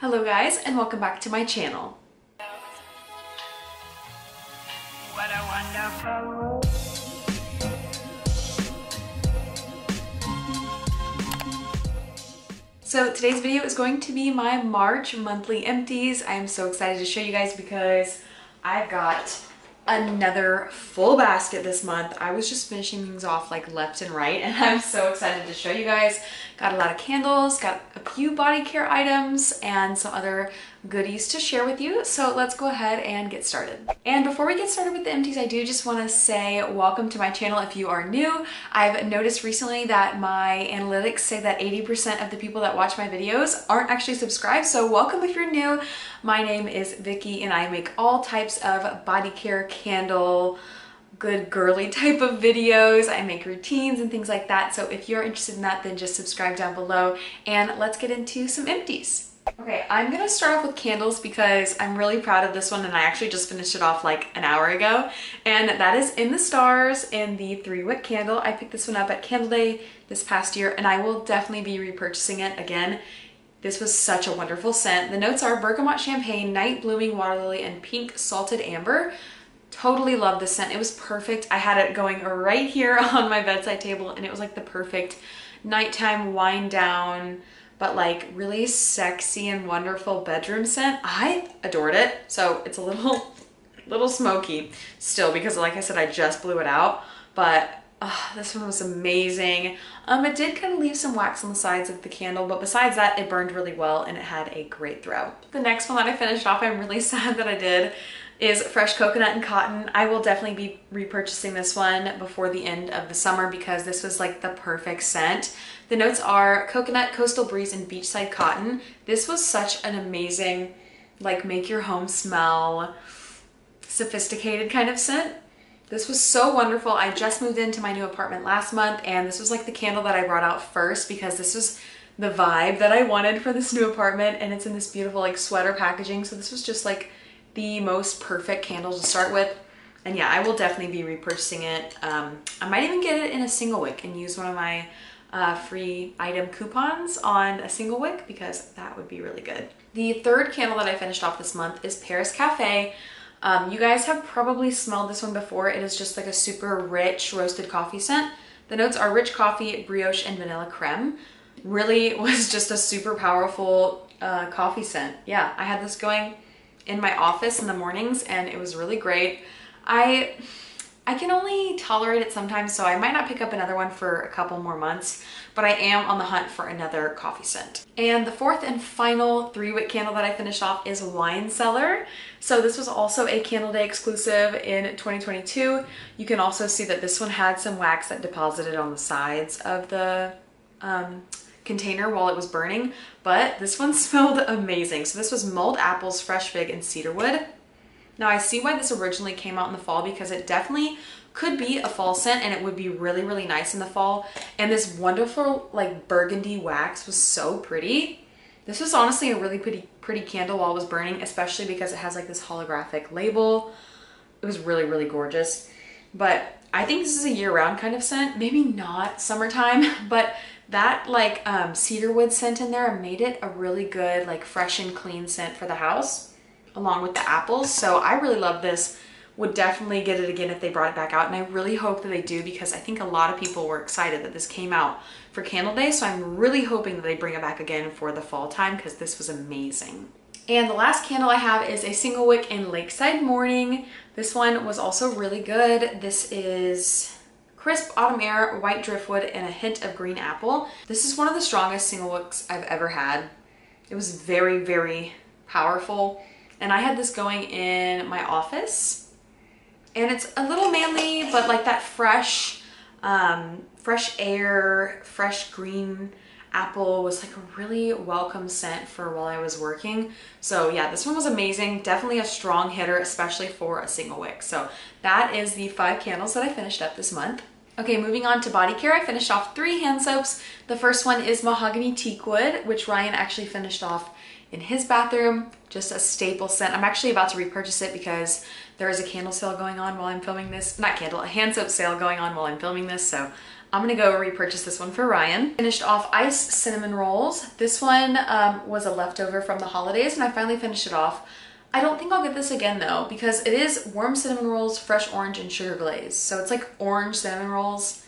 Hello guys, and welcome back to my channel. What a wonderful world. So today's video is going to be my March monthly empties. I am so excited to show you guys because I've got another full basket this month. I was just finishing things off like left and right, and I'm so excited to show you guys. Got a lot of candles, got a few body care items, and some other goodies to share with you. So let's go ahead and get started. And before we get started with the empties, I do just want to say welcome to my channel if you are new. I've noticed recently that my analytics say that 80% of the people that watch my videos aren't actually subscribed, so welcome if you're new. My name is Vicky, and I make all types of body care, candle, good girly type of videos. I make routines and things like that. So if you're interested in that, then just subscribe down below and let's get into some empties. Okay, I'm gonna start off with candles because I'm really proud of this one, and I actually just finished it off like an hour ago. And that is In the Stars in the 3-wick candle. I picked this one up at Candle Day this past year, and I will definitely be repurchasing it again. This was such a wonderful scent. The notes are Bergamot Champagne, Night Blooming Water Lily, and Pink Salted Amber. Totally love this scent. It was perfect. I had it going right here on my bedside table, and it was like the perfect nighttime wind down, but like really sexy and wonderful bedroom scent. I adored it. So it's a little smoky still because, like I said, I just blew it out, but this one was amazing. It did kind of leave some wax on the sides of the candle, but besides that, it burned really well and it had a great throw. The next one that I finished off, I'm really sad that I did, is Fresh Coconut and Cotton. I will definitely be repurchasing this one before the end of the summer because this was like the perfect scent. The notes are Coconut, Coastal Breeze, and Beachside Cotton. This was such an amazing, like, make your home smell sophisticated kind of scent. This was so wonderful. I just moved into my new apartment last month, and this was like the candle that I brought out first because this was the vibe that I wanted for this new apartment, and it's in this beautiful like sweater packaging. So this was just like the most perfect candle to start with. And yeah, I will definitely be repurchasing it. I might even get it in a single wick and use one of my free item coupons on a single wick because that would be really good. The third candle that I finished off this month is Paris Cafe. You guys have probably smelled this one before. It is just like a super rich roasted coffee scent. The notes are rich coffee, brioche, and vanilla creme. Really was just a super powerful coffee scent. Yeah, I had this going in my office in the mornings, and it was really great. I can only tolerate it sometimes, so I might not pick up another one for a couple more months, but I am on the hunt for another coffee scent. And the fourth and final 3-wick candle that I finished off is Wine Cellar. So this was also a Candle Day exclusive in 2022. You can also see that this one had some wax that deposited on the sides of the container while it was burning, but this one smelled amazing. So this was Mulled Apples, Fresh Fig, and Cedarwood. Now I see why this originally came out in the fall because it definitely could be a fall scent, and it would be really, really nice in the fall. And this wonderful like burgundy wax was so pretty. This was honestly a really pretty candle while it was burning, especially because it has like this holographic label. It was really, really gorgeous. But I think this is a year-round kind of scent. Maybe not summertime, but that like cedarwood scent in there made it a really good like fresh and clean scent for the house along with the apples. So I really love this. Would definitely get it again if they brought it back out, and I really hope that they do because I think a lot of people were excited that this came out for Candle Day. So I'm really hoping that they bring it back again for the fall time because this was amazing. And the last candle I have is a single wick in Lakeside Morning. This one was also really good. This is Crisp Autumn Air, White Driftwood, and a hint of Green Apple. This is one of the strongest single wicks I've ever had. It was very, very powerful. And I had this going in my office. And it's a little manly, but like that fresh, fresh air, fresh green apple was like a really welcome scent for while I was working. So yeah, this one was amazing. Definitely a strong hitter, especially for a single wick. So that is the 5 candles that I finished up this month. Okay, moving on to body care. I finished off 3 hand soaps. The first one is Mahogany Teakwood, which Ryan actually finished off in his bathroom. Just a staple scent. I'm actually about to repurchase it because there is a hand soap sale going on while I'm filming this. So I'm gonna go repurchase this one for Ryan. Finished off Ice Cinnamon Rolls. This one was a leftover from the holidays and I finally finished it off. I don't think I'll get this again though, because it is warm cinnamon rolls, fresh orange, and sugar glaze. So it's like orange cinnamon rolls.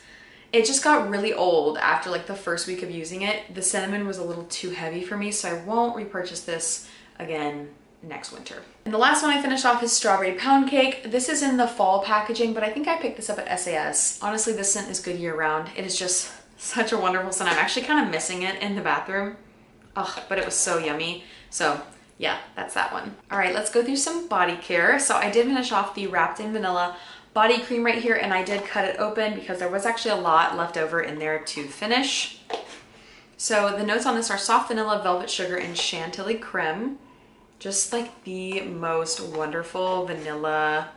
It just got really old after like the first week of using it. The cinnamon was a little too heavy for me, so I won't repurchase this again next winter. And the last one I finished off is Strawberry Pound Cake. This is in the fall packaging, but I think I picked this up at SAS. Honestly, this scent is good year round. It is just such a wonderful scent. I'm actually kind of missing it in the bathroom. Ugh, but it was so yummy. So yeah, that's that one. All right, let's go through some body care. So I did finish off the Wrapped in Vanilla body cream right here, and I did cut it open because there was actually a lot left over in there to finish. So the notes on this are soft vanilla, velvet sugar, and chantilly creme. Just like the most wonderful vanilla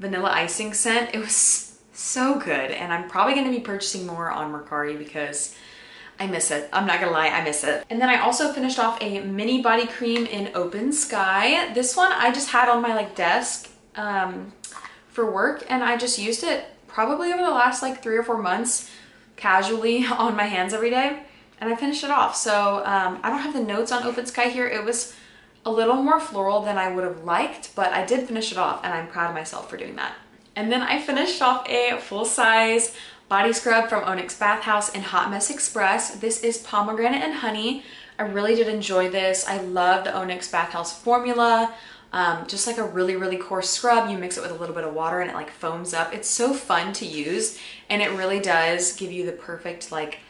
icing scent. It was so good, and I'm probably gonna be purchasing more on Mercari because I miss it. I'm not gonna lie, I miss it. And then I also finished off a mini body cream in Open Sky. This one I just had on my like desk for work, and I just used it probably over the last like 3 or 4 months casually on my hands every day, and I finished it off. So I don't have the notes on Open Sky here. It was a little more floral than I would have liked, but I did finish it off, and I'm proud of myself for doing that. And then I finished off a full-size body scrub from Onyx Bathhouse and Hot Mess Express. This is pomegranate and honey. I really did enjoy this. I love the Onyx Bathhouse formula. Just like a really, really coarse scrub. You mix it with a little bit of water and it like foams up. It's so fun to use, and it really does give you the perfect like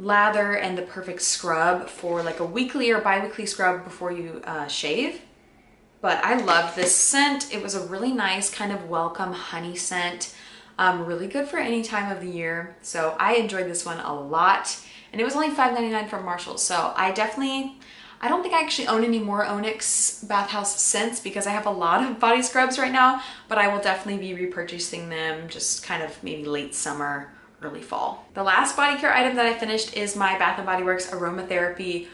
lather and the perfect scrub for like a weekly or bi-weekly scrub before you shave. But I love this scent. It was a really nice kind of welcome honey scent. Really good for any time of the year. So I enjoyed this one a lot, and it was only $5.99 from Marshalls. So I don't think I actually own any more Onyx Bathhouse scents because I have a lot of body scrubs right now, but I will definitely be repurchasing them just kind of maybe late summer, early fall. The last body care item that I finished is my Bath & Body Works Aromatherapy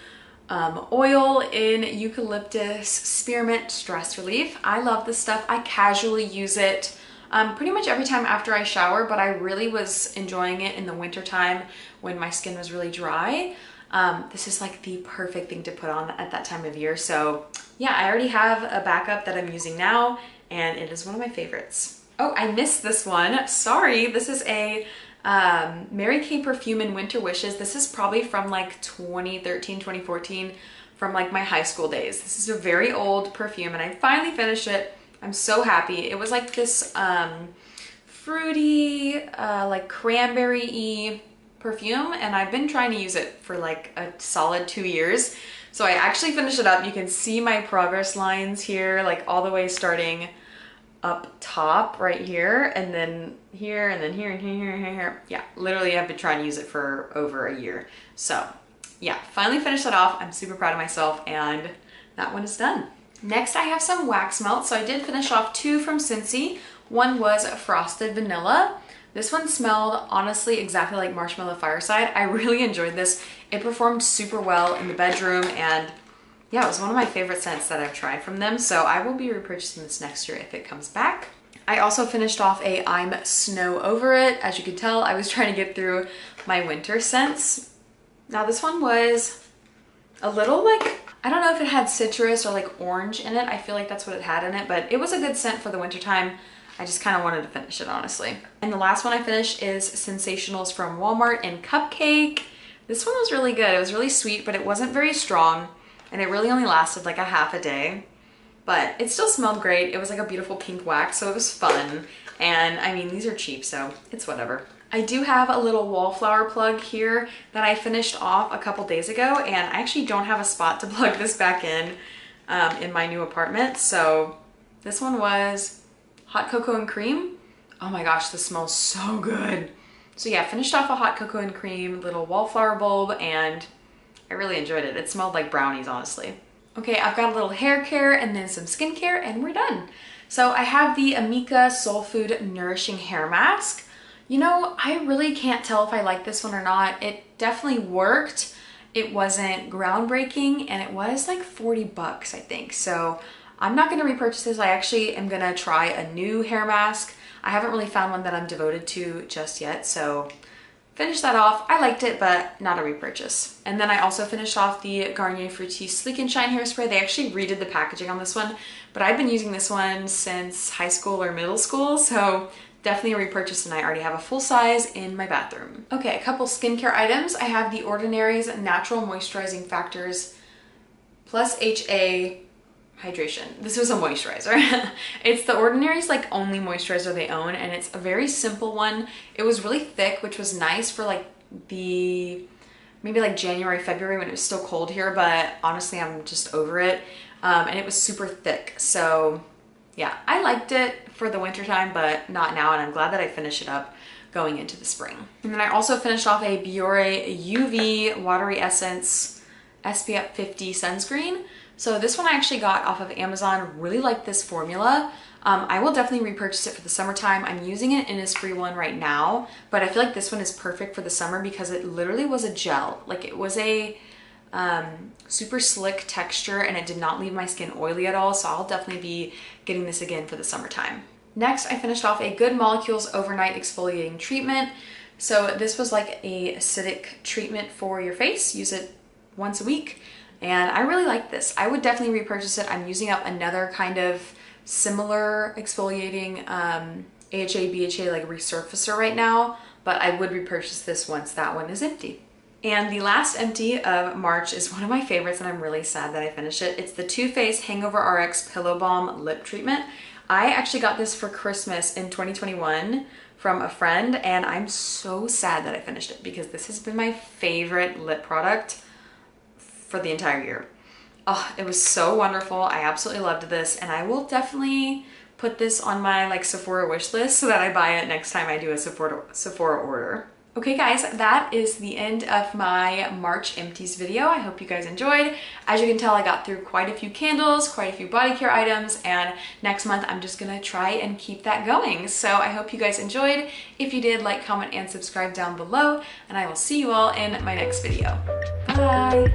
oil in eucalyptus spearmint stress relief. I love this stuff. I casually use it pretty much every time after I shower, but I really was enjoying it in the winter time when my skin was really dry. This is like the perfect thing to put on at that time of year. So yeah, I already have a backup that I'm using now, and it is one of my favorites. Oh, I missed this one. Sorry. This is a Mary Kay perfume in Winter Wishes. This is probably from like 2013, 2014, from like my high school days. This is a very old perfume, and I finally finished it. I'm so happy. It was like this fruity, like cranberry-y perfume, and I've been trying to use it for like a solid 2 years. So I actually finished it up. You can see my progress lines here, like all the way starting up top right here, and then here, and then here, and here, and here. Yeah, literally I've been trying to use it for over a year. So yeah, finally finished that off. I'm super proud of myself, and that one is done. Next, I have some wax melts. So I did finish off 2 from Scentsy. One was Frosted Vanilla. This one smelled honestly exactly like Marshmallow Fireside. I really enjoyed this. It performed super well in the bedroom, and yeah, it was one of my favorite scents that I've tried from them. So I will be repurchasing this next year if it comes back. I also finished off a I'm Snow Over It. As you can tell, I was trying to get through my winter scents. Now this one was a little like, I don't know if it had citrus or like orange in it. I feel like that's what it had in it, but it was a good scent for the winter time. I just kind of wanted to finish it, honestly. And the last one I finished is Sensationals from Walmart in Cupcake. This one was really good. It was really sweet, but it wasn't very strong, and it really only lasted like a half a day, but it still smelled great. It was like a beautiful pink wax, so it was fun. And I mean, these are cheap, so it's whatever. I do have a little wallflower plug here that I finished off a couple days ago, and I actually don't have a spot to plug this back in my new apartment. So this one was Hot Cocoa and Cream. Oh my gosh, this smells so good. So yeah, finished off a Hot Cocoa and Cream little wallflower bulb, and I really enjoyed it. It smelled like brownies, honestly. Okay, I've got a little hair care and then some skincare, and we're done. So I have the Amika Soul Food Nourishing Hair Mask. You know, I really can't tell if I like this one or not. It definitely worked. It wasn't groundbreaking, and it was like $40, I think. So I'm not going to repurchase this. I actually am going to try a new hair mask. I haven't really found one that I'm devoted to just yet, so finish that off. I liked it, but not a repurchase. And then I also finished off the Garnier Fructis Sleek and Shine Hairspray. They actually redid the packaging on this one, but I've been using this one since high school or middle school, so definitely a repurchase, and I already have a full size in my bathroom. Okay, a couple skincare items. I have The Ordinary's Natural Moisturizing Factors Plus HA Hydration. This was a moisturizer. It's The Ordinary's like only moisturizer they own, and it's a very simple one. It was really thick, which was nice for like the maybe like January, February when it was still cold here, but honestly I'm just over it. And it was super thick, so yeah, I liked it for the winter time, but not now, and I'm glad that I finished it up going into the spring. And then I also finished off a Biore UV Watery Essence SPF 50 sunscreen. So this one I actually got off of Amazon. Really like this formula. I will definitely repurchase it for the summertime. I'm using an Innisfree one right now, but I feel like this one is perfect for the summer because it literally was a gel. Like it was a super slick texture, and it did not leave my skin oily at all, so I'll definitely be getting this again for the summertime. Next, I finished off a Good Molecules Overnight Exfoliating Treatment. So this was like a acidic treatment for your face. Use it once a week, and I really like this. I would definitely repurchase it. I'm using up another kind of similar exfoliating AHA, BHA like resurfacer right now, but I would repurchase this once that one is empty. And the last empty of March is one of my favorites, and I'm really sad that I finished it. It's the Too Faced Hangover RX Pillow Balm Lip Treatment. I actually got this for Christmas in 2021 from a friend, and I'm so sad that I finished it because this has been my favorite lip product for the entire year. Oh, it was so wonderful. I absolutely loved this, and I will definitely put this on my like Sephora wish list so that I buy it next time I do a Sephora order. Okay guys, that is the end of my March empties video. I hope you guys enjoyed. As you can tell, I got through quite a few candles, quite a few body care items, and next month I'm just gonna try and keep that going. So I hope you guys enjoyed. If you did, like, comment, and subscribe down below, and I will see you all in my next video. Bye!